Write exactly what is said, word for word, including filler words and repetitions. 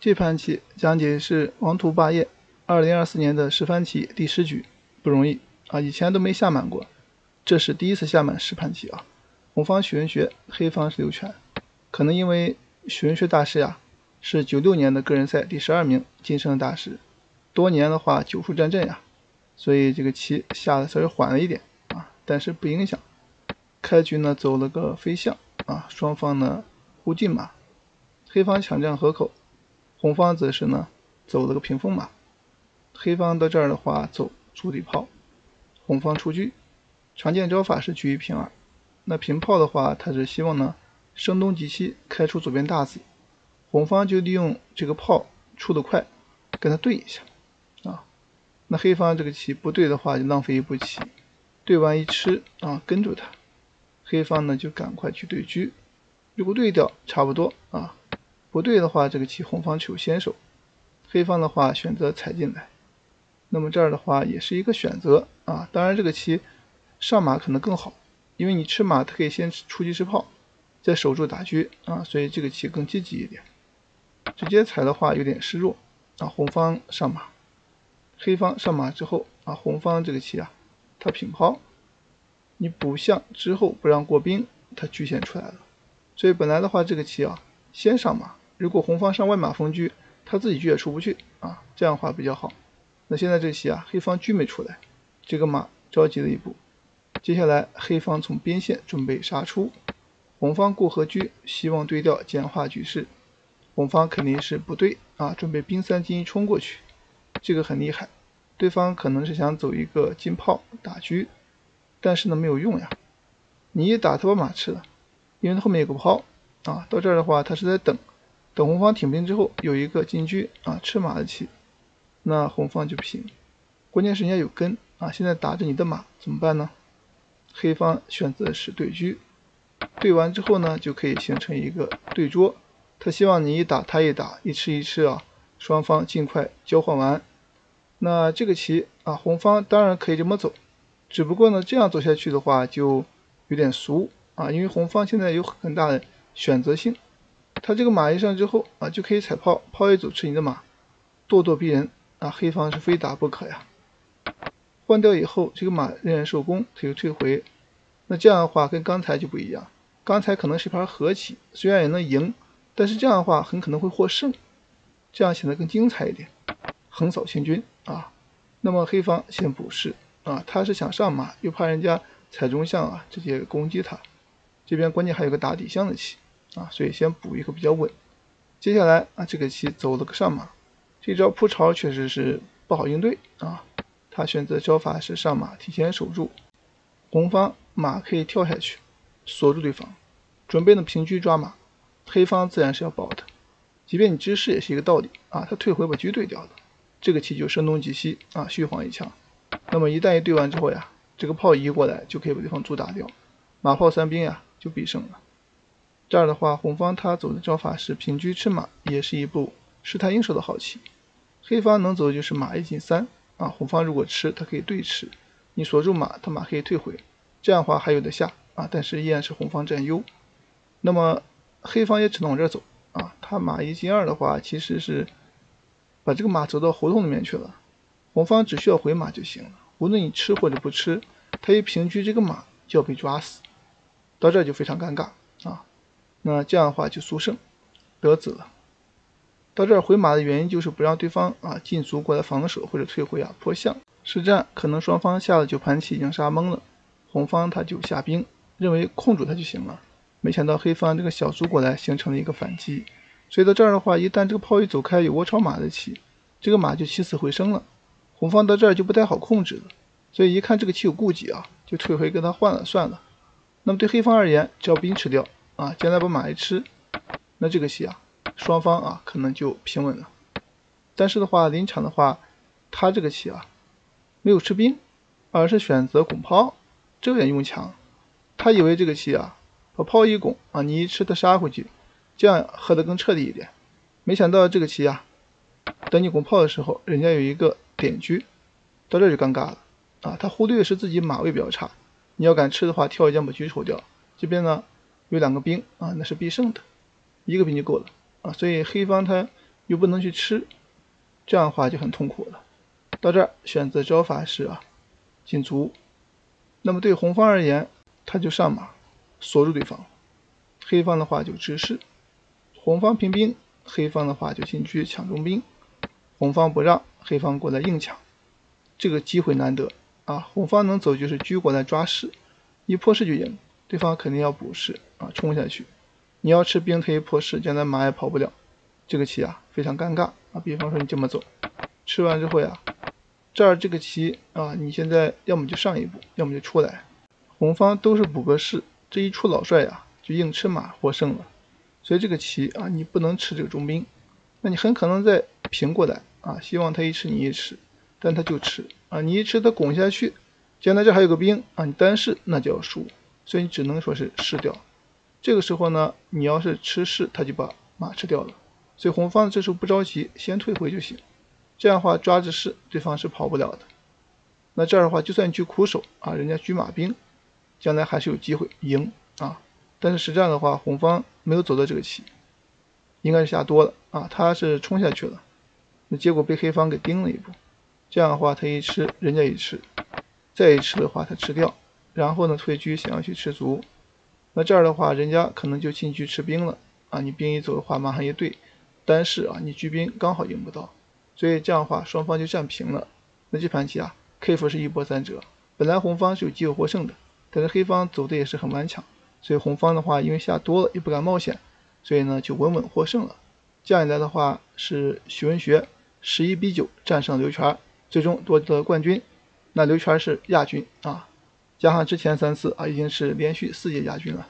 这盘棋讲解是王图霸业二零二四年的十盘棋第十局，不容易啊，以前都没下满过，这是第一次下满十盘棋啊。红方许文学，黑方是刘全，可能因为许文学大师呀、啊、是九六年的个人赛第十二名晋升大师，多年的话久负战阵呀、啊，所以这个棋下的稍微缓了一点啊，但是不影响。开局呢走了个飞象啊，双方呢互进马，黑方抢占河口，红方则是呢走了个屏风马。黑方到这儿的话走主底炮，红方出车，常见招法是车一平二。那平炮的话，他是希望呢声东击西，开出左边大子，红方就利用这个炮出的快，跟他对一下啊。那黑方这个棋不对的话，就浪费一步棋，对完一吃啊，跟住他。黑方呢就赶快去对车，如果对掉差不多啊，不对的话这个棋红方持有先手，黑方的话选择踩进来，那么这儿的话也是一个选择啊。当然这个棋上马可能更好，因为你吃马它可以先出车吃炮，再守住打车啊，所以这个棋更积极一点。直接踩的话有点示弱啊，红方上马，黑方上马之后啊，红方这个棋啊它平炮。你补象之后不让过兵，它车先出来了，所以本来的话这个棋啊先上马，如果红方上外马封车，他自己车也出不去啊，这样的话比较好。那现在这个棋啊黑方车没出来，这个马着急了一步，接下来黑方从边线准备杀出，红方过河车，希望对调简化局势，红方肯定是不对啊，准备兵三进一冲过去，这个很厉害，对方可能是想走一个进炮打车，但是呢没有用呀，你一打他把马吃了，因为他后面有个炮啊。到这儿的话他是在等等红方挺兵之后有一个进车啊吃马的棋，那红方就平，关键是人家有根啊，现在打着你的马怎么办呢？黑方选择是对车，对完之后呢就可以形成一个对捉，他希望你一打他一打，一吃一吃啊，双方尽快交换完。那这个棋啊红方当然可以这么走，只不过呢这样走下去的话就有点俗啊，因为红方现在有很大的选择性，他这个马一上之后啊就可以踩炮，炮一走吃你的马，咄咄逼人啊，黑方是非打不可呀。换掉以后这个马仍然受攻，他就退回，那这样的话跟刚才就不一样，刚才可能是一盘和棋，虽然也能赢，但是这样的话很可能会获胜，这样显得更精彩一点，横扫千军啊。那么黑方先补士啊，他是想上马，又怕人家踩中象啊，直接攻击他。这边关键还有个打底象的棋啊，所以先补一个比较稳。接下来啊，这个棋走了个上马，这招扑巢确实是不好应对啊。他选择招法是上马提前守住，红方马可以跳下去锁住对方，准备呢平车抓马，黑方自然是要保的。即便你知士也是一个道理啊，他退回把车对掉了，这个棋就声东击西啊，虚晃一枪。那么一旦一对完之后呀，这个炮移过来就可以把对方卒打掉，马炮三兵呀就必胜了。这儿的话红方他走的招法是平车吃马，也是一步是他应手的好棋。黑方能走的就是马一进三啊，红方如果吃他可以对吃，你锁住马他马可以退回，这样的话还有的下啊，但是依然是红方占优。那么黑方也只能往这儿走啊，他马一进二的话其实是把这个马走到胡同里面去了，红方只需要回马就行了，无论你吃或者不吃，他一平车这个马就要被抓死，到这就非常尴尬啊。那这样的话就速胜得子了。到这回马的原因就是不让对方啊进卒过来防守或者退回啊破象，实战可能双方下了九盘棋已经杀懵了，红方他就下兵认为控住他就行了，没想到黑方这个小卒过来形成了一个反击，所以到这儿的话一旦这个炮一走开有窝朝马的棋，这个马就起死回生了，红方到这儿就不太好控制了，所以一看这个棋有顾忌啊，就退回跟他换了算了。那么对黑方而言，只要兵吃掉啊，将来把马一吃，那这个棋啊双方啊可能就平稳了。但是的话临场的话他这个棋啊没有吃兵，而是选择拱炮，这点用强，他以为这个棋啊把炮一拱啊，你一吃他杀回去，这样喝得更彻底一点，没想到这个棋啊等你拱炮的时候人家有一个点车，到这就尴尬了啊！他忽略是自己马位比较差，你要敢吃的话，跳一将把车抽掉。这边呢有两个兵啊，那是必胜的，一个兵就够了啊。所以黑方他又不能去吃，这样的话就很痛苦了。到这儿选择招法是啊进卒，那么对红方而言，他就上马锁住对方；黑方的话就直视，红方平兵，黑方的话就进车抢中兵。红方不让，黑方过来硬抢，这个机会难得啊！红方能走就是车过来抓士，一破士就赢，对方肯定要补士啊，冲下去。你要吃兵推破士，将来马也跑不了，这个棋啊非常尴尬啊！比方说你这么走，吃完之后呀、啊。 这儿这个棋啊，你现在要么就上一步，要么就出来。红方都是补个士，这一出老帅啊，就硬吃马获胜了。所以这个棋啊，你不能吃这个中兵，那你很可能再平过来啊。希望他一吃你一吃，但他就吃啊，你一吃他拱下去，将来这还有个兵啊，你单士那就要输，所以你只能说是士掉。这个时候呢，你要是吃士，他就把马吃掉了。所以红方这时候不着急，先退回就行。 这样的话抓着士，对方是跑不了的。那这样的话，就算你去苦守啊，人家车马兵，将来还是有机会赢啊。但是实战的话，红方没有走到这个棋，应该是下多了啊，他是冲下去了，那结果被黑方给盯了一步。这样的话，他一吃，人家一吃，再一吃的话，他吃掉，然后呢退车想要去吃卒，那这样的话，人家可能就进车吃兵了啊。你兵一走的话，马上一对，单士啊，你车兵刚好赢不到。 所以这样的话，双方就占平了。那这盘棋啊，克夫是一波三折。本来红方是有机会获胜的，但是黑方走的也是很顽强，所以红方的话，因为下多了也不敢冒险，所以呢就稳稳获胜了。这样一来的话，是许文学十一比九战胜刘全，最终夺得冠军。那刘全是亚军啊，加上之前三次啊，已经是连续四届亚军了。